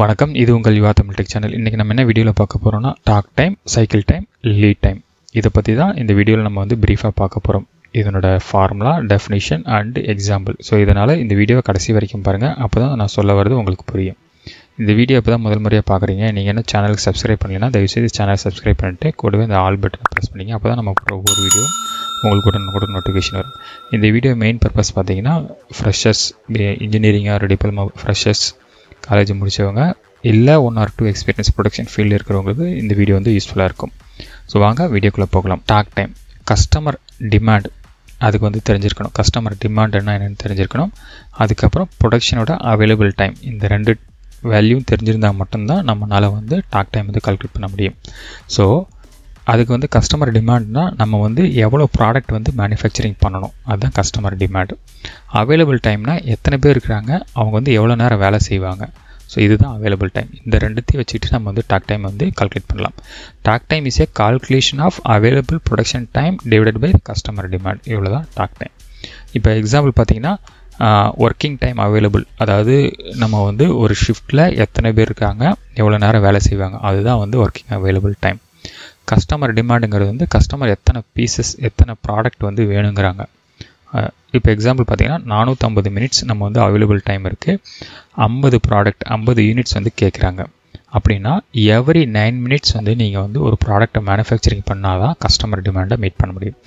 வணக்கம், இது உங்கள் யுவா தமிழ் டெக் சேனல். இன்றைக்கி நம்ம என்ன வீடியோவில் பார்க்க போகிறோம்னா, takt time, cycle time, lead time இதை பற்றி தான் இந்த வீடியோவில் நம்ம வந்து பிரீஃபாக பார்க்க போகிறோம். இதனோட formula, definition and example. So இதனால் இந்த வீடியோவை கடைசி வரைக்கும் பாருங்கள். அப்போ தான் நான் சொல்ல வர்றது உங்களுக்கு புரியும். இந்த வீடியோ இப்போ தான் முதல் முறையாக பார்க்குறீங்க. நீங்கள் என்ன சேனலுக்கு சப்ஸ்கிரைப் பண்ணலைன்னா தயவுசெய்து சேனல் சப்ஸ்கிரைப் பண்ணிட்டு கூடவே இந்த ஆல் பட்டனை ப்ரெஸ் பண்ணிங்க. அப்போ தான் நம்ம ஒவ்வொரு வீடியோ உங்களுக்கு கூட நோட்டிஃபிகேஷன் வரும். இந்த வீடியோ மெயின் பர்பஸ் பார்த்தீங்கன்னா, freshers, engineering or diploma freshers, college முடித்தவங்க இல்லை 1 or 2 எக்ஸ்பீரியன்ஸ் ப்ரொடக்ஷன் ஃபீல்டு இருக்கிறவங்களுக்கு இந்த வீடியோ வந்து யூஸ்ஃபுல்லாக இருக்கும். ஸோ வாங்க வீடியோக்குள்ளே போகலாம். டாக் டைம், கஸ்டமர் டிமாண்ட், அதுக்கு வந்து தெரிஞ்சிருக்கணும். கஸ்டமர் டிமாண்ட் என்னென்னு தெரிஞ்சிருக்கணும். அதுக்கப்புறம் ப்ரொடக்ஷனோட அவைலபிள் டைம், இந்த 2 வேல்யூவும் தெரிஞ்சிருந்தால் மட்டும்தான் நம்மளால் வந்து டாக் டைம் வந்து கால்குலேட் பண்ண முடியும். ஸோ அதுக்கு வந்து கஸ்டமர் டிமாண்ட்னால் நம்ம வந்து எவ்வளோ ப்ராடக்ட் வந்து மேனுஃபேக்சரிங் பண்ணணும், அதுதான் கஸ்டமர் டிமாண்ட். அவைலபிள் டைம்னால் எத்தனை பேர் இருக்கிறாங்க, அவங்க வந்து எவ்வளோ நேரம் வேலை செய்வாங்க. ஸோ இதுதான் அவைலபிள் டைம். இந்த 2 வச்சுக்கிட்டு நம்ம வந்து டாக் டைம் வந்து கால்குலேட் பண்ணலாம். Takt time is a calculation of available production time divided by customer demand. இவ்வளோ தான் டாக் டைம். இப்போ எக்ஸாம்பிள் பார்த்தீங்கன்னா, ஒர்க்கிங் டைம் அவைலபிள், அதாவது நம்ம வந்து ஒரு ஷிஃப்ட்டில் எத்தனை பேர் இருக்காங்க, எவ்வளோ நேரம் வேலை செய்வாங்க, அதுதான் வந்து ஒர்க்கிங் அவைலபிள் டைம். கஸ்டமர் டிமாண்டுங்கிறது வந்து கஸ்டமர் எத்தனை பீசஸ், எத்தனை ப்ராடக்ட் வந்து வேணுங்கிறாங்க. இப்போ எக்ஸாம்பிள் பார்த்தீங்கன்னா, 450 மினிட்ஸ் நம்ம வந்து அவைலபிள் டைம் இருக்குது. 50 ப்ராடக்ட் 50 யூனிட்ஸ் வந்து கேட்குறாங்க. அப்படின்னா எவ்ரி 9 மினிட்ஸ் வந்து நீங்கள் வந்து ஒரு ப்ராடக்டை மேனுஃபேக்சரிங் பண்ணால் தான் கஸ்டமர் டிமாண்டை மீட் பண்ண முடியும்.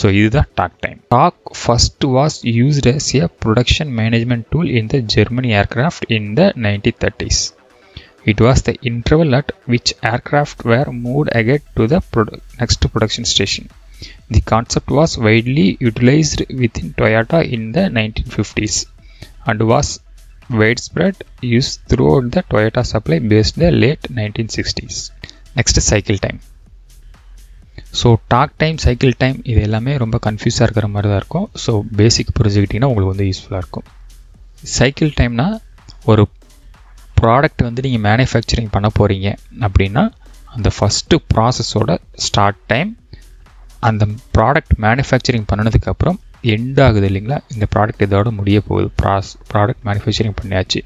ஸோ இதுதான் takt time. Takt first was used as a production management tool in the Germany aircraft in the 1930s. It was the interval at which aircraft were moved ahead to the next production station. The concept was widely utilized within Toyota in the 1950s and was widespread use throughout the Toyota supply base in the late 1960s. Next is cycle time. So takt time, cycle time இது எல்லாமே ரொம்ப கன்ஃபியூஸாக இருக்கிற மாதிரி தான் இருக்கும். So basic புரிஞ்சுக்கிட்டிங்கன்னா உங்களுக்கு வந்து யூஸ்ஃபுல்லாக இருக்கும். சைக்கிள் டைம்னா, ஒரு ப்ராடக்ட் வந்து நீங்கள் மேனுஃபேக்சரிங் பண்ண போகிறீங்க அப்படின்னா அந்த ஃபஸ்ட்டு ப்ராசஸோட ஸ்டார்ட் டைம், அந்த ப்ராடக்ட் மேனுஃபேக்சரிங் பண்ணினதுக்கப்புறம் எண்ட் ஆகுது இல்லைங்களா, இந்த ப்ராடக்ட் இதோட முடிய போகுது, ப்ராடக்ட் மேனுஃபேக்சரிங் பண்ணியாச்சு,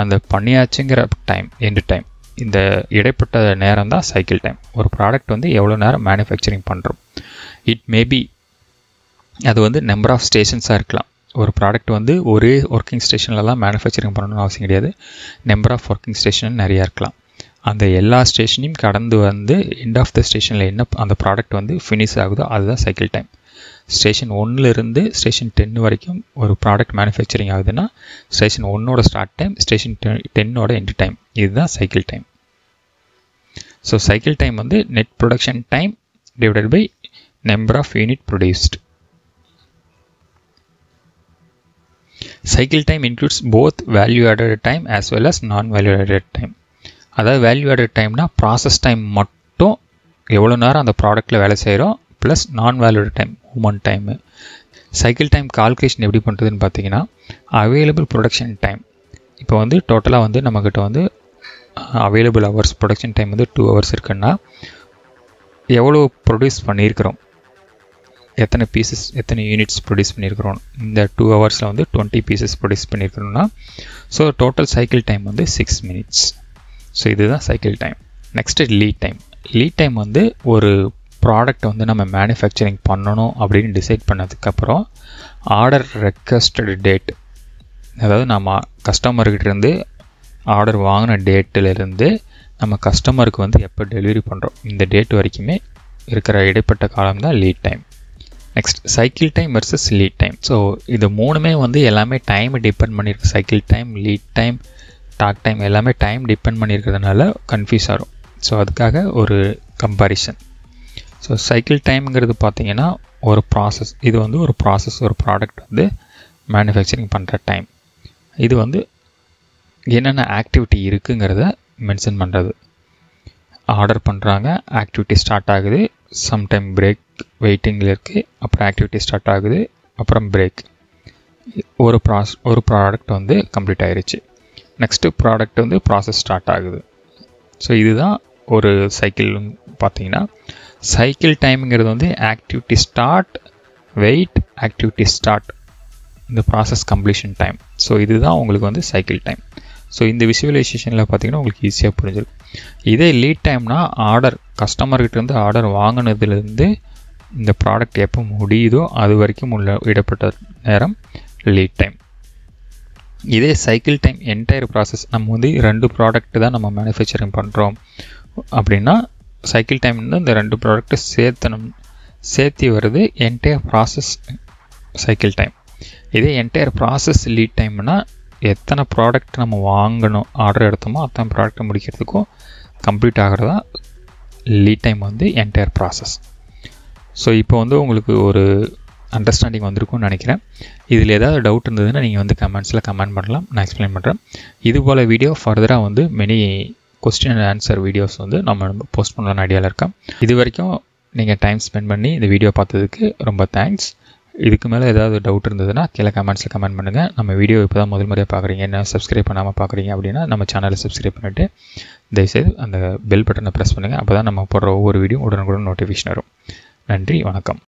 அந்த பண்ணியாச்சுங்கிற டைம், எண்டு டைம், இந்த இடைப்பட்ட நேரம் தான் சைக்கிள் டைம். ஒரு ப்ராடக்ட் வந்து எவ்வளோ நேரம் மேனுஃபேக்சரிங் பண்ணுறோம். இட் மேபி அது வந்து நம்பர் ஆஃப் ஸ்டேஷன்ஸாக இருக்கலாம். ஒரு ப்ராடக்ட் வந்து ஒரே ஒர்க்கிங் ஸ்டேஷன்லலாம் மேனுஃபேக்சரிங் பண்ணணும்னு அவசியம் கிடையாது. நம்பர் ஆஃப் ஒர்க்கிங் ஸ்டேஷன் நிறையா இருக்கலாம். அந்த எல்லா ஸ்டேஷனையும் கடந்து வந்து எண்ட் ஆஃப் த ஸ்டேஷனில் என்ன அந்த ப்ராடக்ட் வந்து ஃபினிஷ் ஆகுதோ அதுதான் சைக்கிள் டைம். ஸ்டேஷன் 1லேருந்து ஸ்டேஷன் 10 வரைக்கும் ஒரு ப்ராடக்ட் மேனுஃபேக்சரிங் ஆகுதுன்னா ஸ்டேஷன் 1ஓட ஸ்டார்ட் டைம், ஸ்டேஷன் 10ஓட எண்ட் டைம், இதுதான் cycle time. So cycle time வந்து net production time divided by number of unit produced. Cycle time includes both value-added time as well as non-value-added time. அதாவது value-added timeனா process time மட்டும் எவ்வளோ நேரம் அந்த ப்ராடக்டில் வேலை செய்கிறோம், plus non-value-added time human time. Cycle time calculation எப்படி பண்ணுறதுன்னு பார்த்தீங்கன்னா, available production time, இப்போ வந்து டோட்டலாக வந்து நம்மக்கிட்ட வந்து available hours production time வந்து 2 hours இருக்குன்னா எவ்வளோ ப்ரொடியூஸ் பண்ணியிருக்கிறோம், எத்தனை பீசஸ், எத்தனை யூனிட்ஸ் ப்ரொடியூஸ் பண்ணியிருக்கிறோம். இந்த 2 ஹவர்ஸில் வந்து 20 பீசஸ் ப்ரொடியூஸ் பண்ணியிருக்கிறோம்னா ஸோ டோட்டல் சைக்கிள் டைம் வந்து 6 மினிட்ஸ். ஸோ இதுதான் cycle time. Next lead time. Lead time வந்து ஒரு ப்ராடக்ட் வந்து நம்ம மேனுஃபேக்சரிங் பண்ணணும் அப்படின்னு டிசைட் பண்ணதுக்கப்புறம் ஆர்டர் ரெக்வஸ்டட் டேட், அதாவது நம்ம கஸ்டமர்கிட்டேருந்து ஆர்டர் வாங்கின டேட்டிலேருந்து நம்ம கஸ்டமருக்கு வந்து எப்போ டெலிவரி பண்ணுறோம், இந்த டேட் வரைக்குமே இருக்கிற இடைப்பட்ட காலம் தான் lead time. Next cycle time versus lead time. So இது 3மே வந்து எல்லாமே டைமை டிபெண்ட் பண்ணியிருக்கு. Cycle time, lead time, takt time எல்லாமே டைம் டிபெண்ட் பண்ணியிருக்கிறதுனால கன்ஃபியூஸ் ஆகும். ஸோ அதுக்காக ஒரு கம்பாரிசன். ஸோ சைக்கிள் டைம்ங்கிறது பார்த்திங்கன்னா ஒரு ப்ராசஸ், இது வந்து ஒரு ப்ராசஸ், ஒரு ப்ராடக்ட் வந்து மேனுஃபேக்சரிங் பண்ணுற டைம். இது வந்து என்னென்ன ஆக்டிவிட்டி இருக்குங்கிறத மென்ஷன் பண்ணுறது. ஆர்டர் பண்ணுறாங்க, ஆக்டிவிட்டி ஸ்டார்ட் ஆகுது, சம்டைம் பிரேக் வெயிட்டிங்கில் இருக்குது, அப்புறம் ஆக்டிவிட்டி ஸ்டார்ட் ஆகுது, அப்புறம் பிரேக், ஒரு ப்ராடக்ட் வந்து கம்ப்ளீட் ஆகிருச்சு. நெக்ஸ்ட்டு ப்ராடக்ட் வந்து ப்ராசஸ் ஸ்டார்ட் ஆகுது. ஸோ இதுதான் ஒரு சைக்கிள்னு பார்த்தீங்கன்னா. சைக்கிள் டைம்ங்கிறது வந்து activity start, wait, activity start, இந்த ப்ராசஸ் கம்ப்ளீஷன் டைம். ஸோ இதுதான் உங்களுக்கு வந்து cycle time. So in the visualization la pathina உங்களுக்கு ஈஸியா புரிஞ்சிரும். இதே lead time னா ஆர்டர் கஸ்டமர் கிட்ட இருந்து ஆர்டர் வாங்குனதுல இருந்து இந்த ப்ராடக்ட் எப்ப முடியுதோ அது வரைக்கும் உள்ள இடப்பட்ட நேரம் lead time. இதே cycle time entire process நம்ம வந்து ரெண்டு ப்ராடக்ட் தான் நம்ம manufacturing பண்றோம் அப்படினா cycle time னா இந்த ரெண்டு ப்ராடக்ட் சேர்த்து வருது entire process cycle time. இதே entire process lead time னா எத்தனை ப்ராடக்ட் நம்ம வாங்கணும் ஆர்டர் எடுத்தோமோ அத்தனை ப்ராடக்ட் முடிக்கிறதுக்கும் கம்ப்ளீட் ஆகிறதா லீட் டைம் வந்து என்டையர் ப்ராசஸ். ஸோ இப்போ வந்து உங்களுக்கு ஒரு அண்டர்ஸ்டாண்டிங் வந்திருக்கும்னு நினைக்கிறேன். இதில் ஏதாவது டவுட் இருந்ததுன்னா நீங்கள் வந்து கமெண்ட்ஸில் கமெண்ட் பண்ணலாம், நான் எக்ஸ்பிளைன் பண்ணுறேன். இது போல் வீடியோ ஃபர்தராக வந்து many question and answer videos வந்து நம்ம போஸ்ட் பண்ணலான்னு ஐடியாவில் இருக்கேன். இது வரைக்கும் நீங்கள் டைம் ஸ்பெண்ட் பண்ணி இந்த வீடியோ பார்த்ததுக்கு ரொம்ப தேங்க்ஸ். இதுக்கு மேலே ஏதாவது டவுட் இருந்ததுன்னா கீழே கமெண்ட்ஸில் கமெண்ட் பண்ணுங்கள். நம்ம வீடியோ இப்போ தான் முதல் முறையாக பார்க்குறீங்க, என்ன சப்ஸ்கிரைப் பண்ணாமல் பார்க்குறீங்க அப்படின்னா நம்ம சேனலை சப்ஸ்கிரைப் பண்ணிவிட்டு தயவுசெய்து அந்த பெல் பட்டனை ப்ரெஸ் பண்ணுங்கள். அப்போ தான் நம்ம போடுற ஒவ்வொரு வீடியோ உடனுக்குடன் நோட்டிஃபிகேஷன் வரும். நன்றி, வணக்கம்.